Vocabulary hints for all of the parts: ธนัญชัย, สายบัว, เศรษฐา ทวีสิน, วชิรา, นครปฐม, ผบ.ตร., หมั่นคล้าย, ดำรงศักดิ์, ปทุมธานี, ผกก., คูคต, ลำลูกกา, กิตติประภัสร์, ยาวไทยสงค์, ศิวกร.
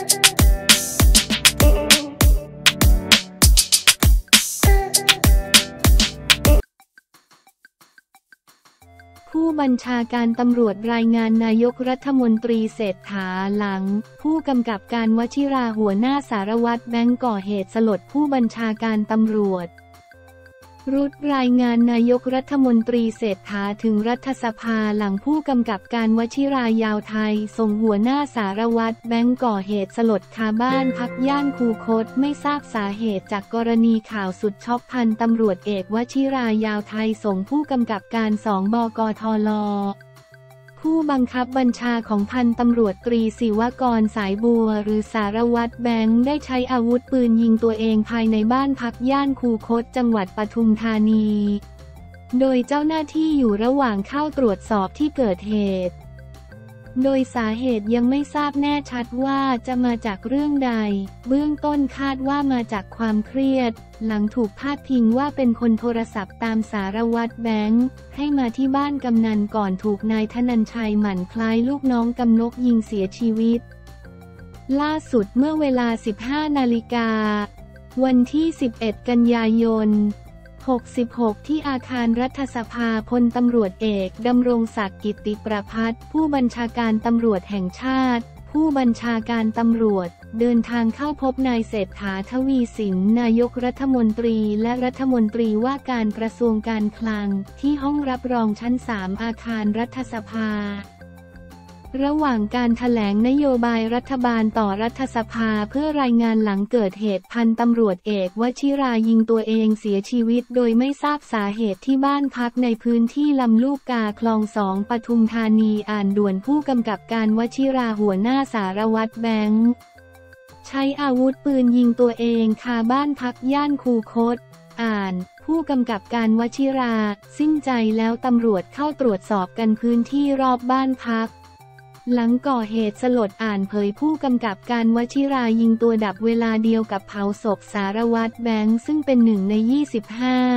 ผู้บัญชาการตำรวจรายงานนายกรัฐมนตรีเศรษฐาหลังผู้กำกับการวชิราหัวหน้าสารวัตรแบงก์ก่อเหตุสลดผู้บัญชาการตำรวจรุดรายงานนายกรัฐมนตรีเศรษฐาถึงรัฐสภาหลังผู้กำกับการวชิรายาวไทยส่งหัวหน้าสารวัตรแบงก์ก่อเหตุสลดคาบ้านพักย่านคูคตไม่ทราบสาเหตุจากกรณีข่าวสุดช็อกพันตำรวจเอกวชิรายาวไทยส่งผู้กำกับการ2 บกทล.ผู้บังคับบัญชาของพันตำรวจตรีศิวกรสายบัวหรือสารวัตรแบงก์ได้ใช้อาวุธปืนยิงตัวเองภายในบ้านพักย่านคูคตจังหวัดปทุมธานีโดยเจ้าหน้าที่อยู่ระหว่างเข้าตรวจสอบที่เกิดเหตุโดยสาเหตุยังไม่ทราบแน่ชัดว่าจะมาจากเรื่องใดเบื้องต้นคาดว่ามาจากความเครียดหลังถูกพาดพิงว่าเป็นคนโทรศัพท์ตามสารวัตรแบงก์ให้มาที่บ้านกำนันก่อนถูกนายธนัญชัยหมั่นคล้ายลูกน้องกำนกยิงเสียชีวิตล่าสุดเมื่อเวลา 15 นาฬิกาวันที่ 11 กันยายน66ที่อาคารรัฐสภาพลตำรวจเอกดำรงศักดิ์กิติประภัสผู้บัญชาการตำรวจแห่งชาติผู้บัญชาการตำรวจเดินทางเข้าพบนายเศรษฐาทวีสินนายกรัฐมนตรีและรัฐมนตรีว่าการกระทรวงการคลังที่ห้องรับรองชั้น3อาคารรัฐสภาระหว่างการแถลงนโยบายรัฐบาลต่อรัฐสภาเพื่อรายงานหลังเกิดเหตุพันตำรวจเอกวชิรายิงตัวเองเสียชีวิตโดยไม่ทราบสาเหตุที่บ้านพักในพื้นที่ลำลูกกาคลอง2ปทุมธานีอ่านด่วนผู้กำกับการวชิราหัวหน้าสารวัตรแบงก์ใช้อาวุธปืนยิงตัวเองคาบ้านพักย่านคูคตอ่านผู้กำกับการวชิราสิ้นใจแล้วตำรวจเข้าตรวจสอบกันพื้นที่รอบบ้านพักหลังก่อเหตุสลดอ่านเผยผู้กำกับการวชิรายิงตัวดับเวลาเดียวกับเผาศพสารวัตรแบงก์ซึ่งเป็นหนึ่งใน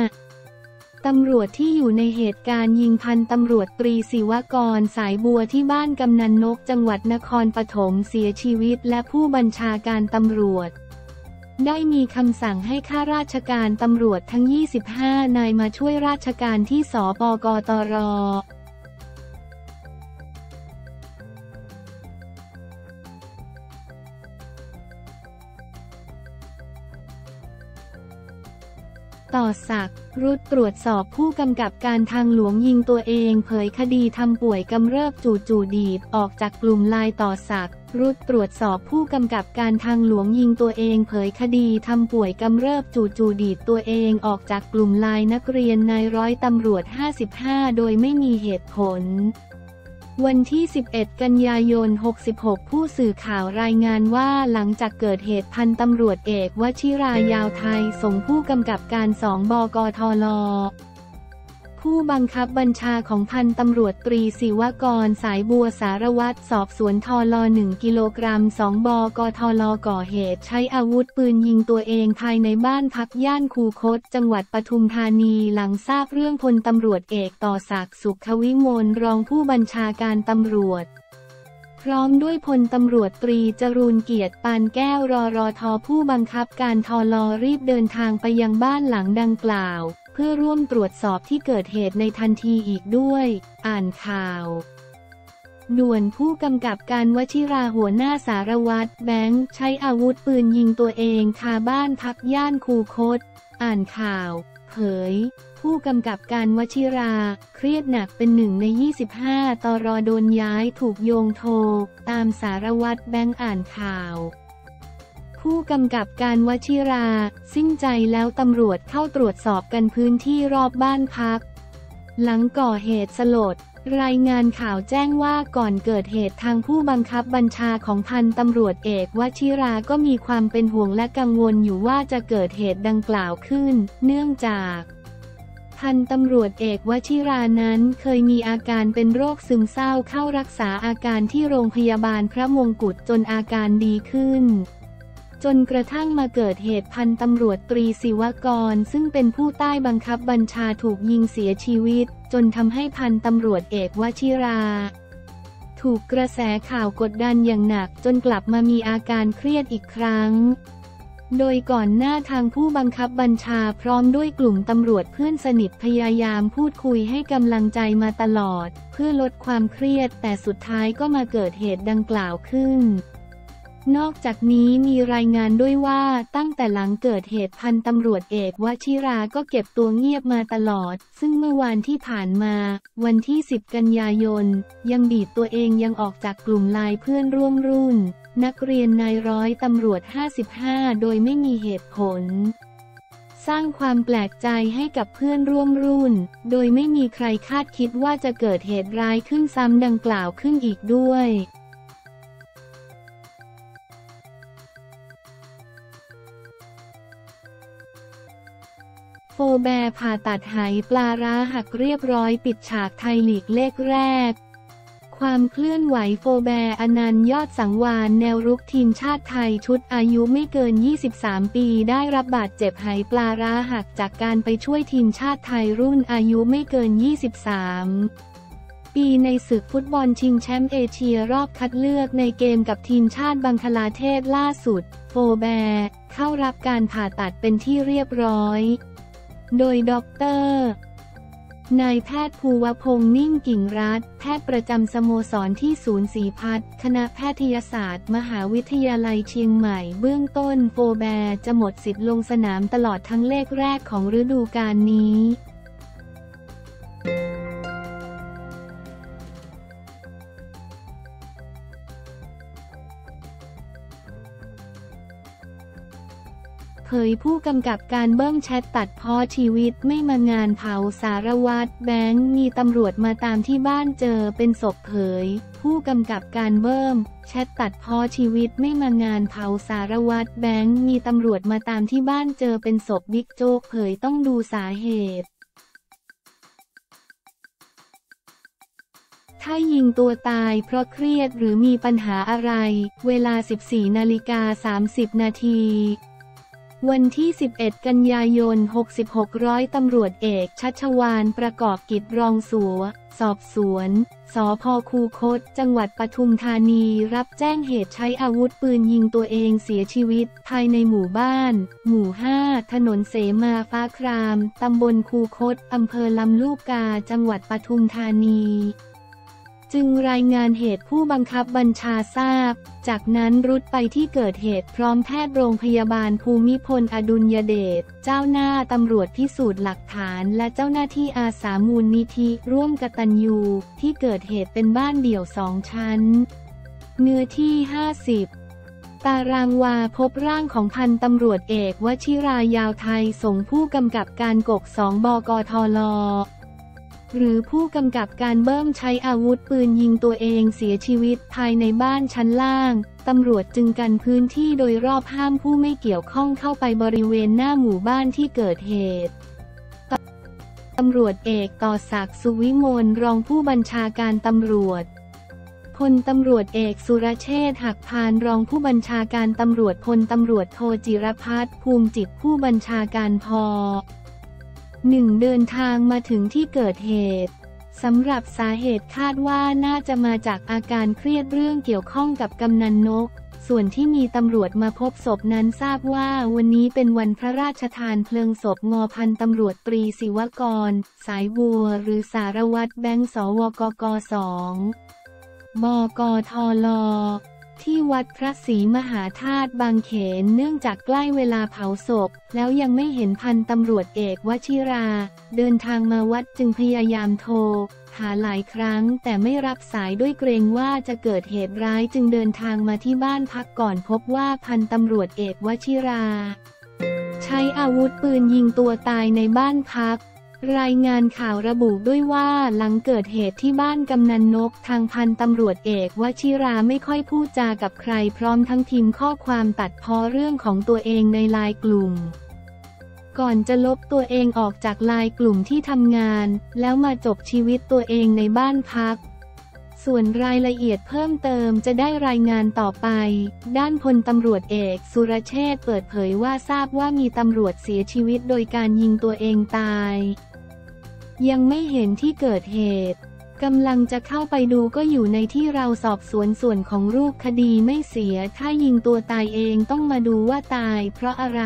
25ตำรวจที่อยู่ในเหตุการณ์ยิงพันตำรวจตรีศิวกรสายบัวที่บ้านกำนันนกจังหวัดนครปฐมเสียชีวิตและผู้บัญชาการตำรวจได้มีคำสั่งให้ข้าราชการตำรวจทั้ง25นายมาช่วยราชการที่สปกตรต่อศักดิ์รุดตรวจสอบผู้กำกับการทางหลวงยิงตัวเองเผยคดีทำป่วยกำเริบจู่ๆดีดออกจากกลุ่มไลน์ต่อศักดิ์รุดตรวจสอบผู้กำกับการทางหลวงยิงตัวเองเผยคดีทำป่วยกำเริบจู่ๆดีดตัวเองออกจากกลุ่มไลน์นักเรียนนายร้อยตำรวจ55โดยไม่มีเหตุผลวันที่ 11 กันยายน 66 ผู้สื่อข่าวรายงานว่าหลังจากเกิดเหตุพันตำรวจเอกวชิรายาวไทยส่งผู้กำกับการ2 บกทล.ผู้บังคับบัญชาของพันตำรวจตรีศิวกรสายบัวสารวัตรสอบสวนทล1กิโลกรัม2 บกทล.ก่อเหตุใช้อาวุธปืนยิงตัวเองภายในบ้านพักย่านคูคตจังหวัดปทุมธานีหลังทราบเรื่องพลตำรวจเอกต่อศักดิ์สุขวิมลรองผู้บัญชาการตำรวจพร้อมด้วยพลตำรวจตรีจรูญเกียรติปานแก้วรท.ผู้บังคับการทลรีบเดินทางไปยังบ้านหลังดังกล่าวเพื่อร่วมตรวจสอบที่เกิดเหตุในทันทีอีกด้วยอ่านข่าวด่วนผู้กำกับการวชิราหัวหน้าสารวัตรแบงก์ใช้อาวุธปืนยิงตัวเองคาบ้านพักย่านคูคตอ่านข่าวเผยผู้กำกับการวชิราเครียดหนักเป็นหนึ่งใน25ตร.โดนย้ายถูกโยงโทรตามสารวัตรแบงก์อ่านข่าวผู้กำกับการวชิราสิ้นใจแล้วตำรวจเข้าตรวจสอบกันพื้นที่รอบบ้านพักหลังก่อเหตุสลดรายงานข่าวแจ้งว่าก่อนเกิดเหตุทางผู้บังคับบัญชาของพันตำรวจเอกวชิราก็มีความเป็นห่วงและกังวลอยู่ว่าจะเกิดเหตุดังกล่าวขึ้นเนื่องจากพันตำรวจเอกวชิรานั้นเคยมีอาการเป็นโรคซึมเศร้าเข้ารักษาอาการที่โรงพยาบาลพระมงกุฎจนอาการดีขึ้นจนกระทั่งมาเกิดเหตุพันตำรวจตรีศิวกรซึ่งเป็นผู้ใต้บังคับบัญชาถูกยิงเสียชีวิตจนทำให้พันตำรวจเอกวชิรา ถูกกระแสข่าวกดดันอย่างหนักจนกลับมามีอาการเครียดอีกครั้งโดยก่อนหน้าทางผู้บังคับบัญชาพร้อมด้วยกลุ่มตำรวจเพื่อนสนิทพยายามพูดคุยให้กำลังใจมาตลอดเพื่อลดความเครียดแต่สุดท้ายก็มาเกิดเหตุดังกล่าวขึ้นนอกจากนี้มีรายงานด้วยว่าตั้งแต่หลังเกิดเหตุพันตำรวจเอกวชิราก็เก็บตัวเงียบมาตลอดซึ่งเมื่อวานที่ผ่านมาวันที่10กันยายนยังบีบตัวเองยังออกจากกลุ่มไลน์เพื่อนร่วมรุ่นนักเรียนนายร้อยตำรวจ55โดยไม่มีเหตุผลสร้างความแปลกใจให้กับเพื่อนร่วมรุ่นโดยไม่มีใครคาดคิดว่าจะเกิดเหตุร้ายขึ้นซ้ำดังกล่าวขึ้นอีกด้วยโฟแบร์ผ่าตัดหายปลาร้าหักเรียบร้อยปิดฉากไทยลีกเลขแรกความเคลื่อนไหวโฟแบร์อนันต์ยอดสังวานแนวรุกทีมชาติไทยชุดอายุไม่เกิน23ปีได้รับบาดเจ็บหายปลาร้าหักจากการไปช่วยทีมชาติไทยรุ่นอายุไม่เกิน23ปีในศึกฟุตบอลชิงแชมป์เอเชียรอบคัดเลือกในเกมกับทีมชาติบังคลาเทศล่าสุดโฟแบร์เข้ารับการผ่าตัดเป็นที่เรียบร้อยโดยด็อกเตอร์นายแพทย์ภูวพงษ์นิ่งกิ่งรัตน์แพทย์ประจำสโมสรที่ศูนย์ศรีพัฒน์คณะแพทยศาสตร์มหาวิทยาลัยเชียงใหม่เบื้องต้นโฟแบร์จะหมดสิทธิ์ลงสนามตลอดทั้งเลขแรกของฤดูกาลนี้เผยผู้กำกับการเบิ้มแชทตัดพ้อชีวิตไม่มางานเผาสารวัตรแบงค์มีตำรวจมาตามที่บ้านเจอเป็นศพเผยผู้กำกับการเบิ้มแชทตัดพ้อชีวิตไม่มางานเผาสารวัตรแบงค์มีตำรวจมาตามที่บ้านเจอเป็นศพบิ๊กโจ๊กเผยต้องดูสาเหตุถ้ายิงตัวตายเพราะเครียดหรือมีปัญหาอะไรเวลา 14:30 นาทีวันที่11กันยายน66ร้อยตำรวจเอกชัชวาลประกอบกิจรองสัวสอบสวนสภ.คูคตจังหวัดปทุมธานีรับแจ้งเหตุใช้อาวุธปืนยิงตัวเองเสียชีวิตภายในหมู่บ้านหมู่5ถนนเสมาฟ้าครามตำบลคูคตอำเภอลำลูกกาจังหวัดปทุมธานีจึงรายงานเหตุผู้บังคับบัญชาทราบจากนั้นรุดไปที่เกิดเหตุพร้อมแพทย์โรงพยาบาลภูมิพลอดุลยเดชเจ้าหน้าตำรวจพิสูจน์หลักฐานและเจ้าหน้าที่อาสามูลนิธิร่วมกตัญญูที่เกิดเหตุเป็นบ้านเดี่ยว2ชั้นเนื้อที่50ตารางวาพบร่างของพันตำรวจเอกวชิรายาวไทยส่งผู้กำกับการกก2บกทล.หรือผู้กำกับการเบิ้มใช้อาวุธปืนยิงตัวเองเสียชีวิตภายในบ้านชั้นล่างตำรวจจึงกันพื้นที่โดยรอบห้ามผู้ไม่เกี่ยวข้องเข้าไปบริเวณหน้าหมู่บ้านที่เกิดเหตุตำรวจเอกต่อศักดิ์สุวิมลรองผู้บัญชาการตำรวจพลตำรวจเอกสุรเชษฐ์หักพานรองผู้บัญชาการตำรวจพลตำรวจโทจิรพัฒน์ภูมิจิตผู้บัญชาการพ1เดินทางมาถึงที่เกิดเหตุสำหรับสาเหตุคาดว่าน่าจะมาจากอาการเครียดเรื่องเกี่ยวข้องกับกำนันนกส่วนที่มีตำรวจมาพบศพนั้นทราบว่าวันนี้เป็นวันพระราชทานเพลิงศพง.พันตำรวจตรีศิวกรสายบัวหรือสารวัตรแบงค์สวกก2บกทลที่วัดพระศรีมหาธาตุบางเขนเนื่องจากใกล้เวลาเผาศพแล้วยังไม่เห็นพันตำรวจเอกวชิราเดินทางมาวัดจึงพยายามโทรหาหลายครั้งแต่ไม่รับสายด้วยเกรงว่าจะเกิดเหตุร้ายจึงเดินทางมาที่บ้านพักก่อนพบว่าพันตำรวจเอกวชิราใช้อาวุธปืนยิงตัวตายในบ้านพักรายงานข่าวระบุด้วยว่าหลังเกิดเหตุที่บ้านกำนันนกทางพันตำรวจเอกวชิราไม่ค่อยพูดจากับใครพร้อมทั้งพิมพ์ข้อความตัดพ้อเรื่องของตัวเองในไลน์กลุ่มก่อนจะลบตัวเองออกจากไลน์กลุ่มที่ทำงานแล้วมาจบชีวิตตัวเองในบ้านพักส่วนรายละเอียดเพิ่มเติมจะได้รายงานต่อไปด้านพลตำรวจเอกสุรเชษฐ์เปิดเผยว่าทราบว่ามีตำรวจเสียชีวิตโดยการยิงตัวเองตายยังไม่เห็นที่เกิดเหตุ กำลังจะเข้าไปดูก็อยู่ในที่เราสอบสวนส่วนของรูปคดีไม่เสียถ้ายิงตัวตายเองต้องมาดูว่าตายเพราะอะไร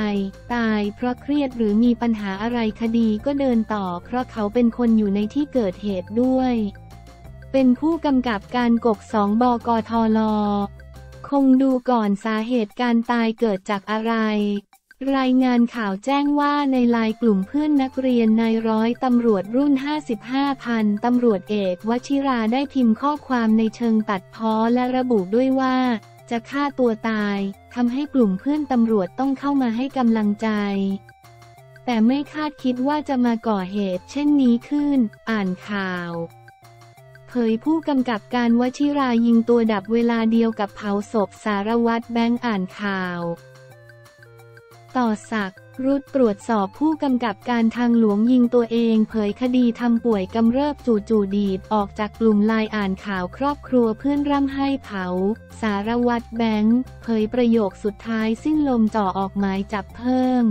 ตายเพราะเครียดหรือมีปัญหาอะไรคดีก็เดินต่อเพราะเขาเป็นคนอยู่ในที่เกิดเหตุด้วยเป็นผู้กำกับการกก2 บกทล.คงดูก่อนสาเหตุการตายเกิดจากอะไรรายงานข่าวแจ้งว่าในไลน์กลุ่มเพื่อนนักเรียนนายร้อยตำรวจรุ่น 55 พันตำรวจเอกวชิราได้พิมพ์ข้อความในเชิงตัดพ้อและระบุด้วยว่าจะฆ่าตัวตายทำให้กลุ่มเพื่อนตำรวจต้องเข้ามาให้กำลังใจแต่ไม่คาดคิดว่าจะมาก่อเหตุเช่นนี้ขึ้นอ่านข่าวเผยผู้กำกับการวชิรายิงตัวดับเวลาเดียวกับเผาศพสารวัตรแบงค์อ่านข่าวต่อศักดิ์รุดตรวจสอบผู้กำกับการทางหลวงยิงตัวเองเผยคดีทำป่วยกำเริบจู่ๆดีดออกจากกลุ่มไลน์อ่านข่าวครอบครัวเพื่อนร่ำไห้เผาสารวัตรแบงค์เผยประโยคสุดท้ายสิ้นลมจ่อออกหมายจับเพิ่ม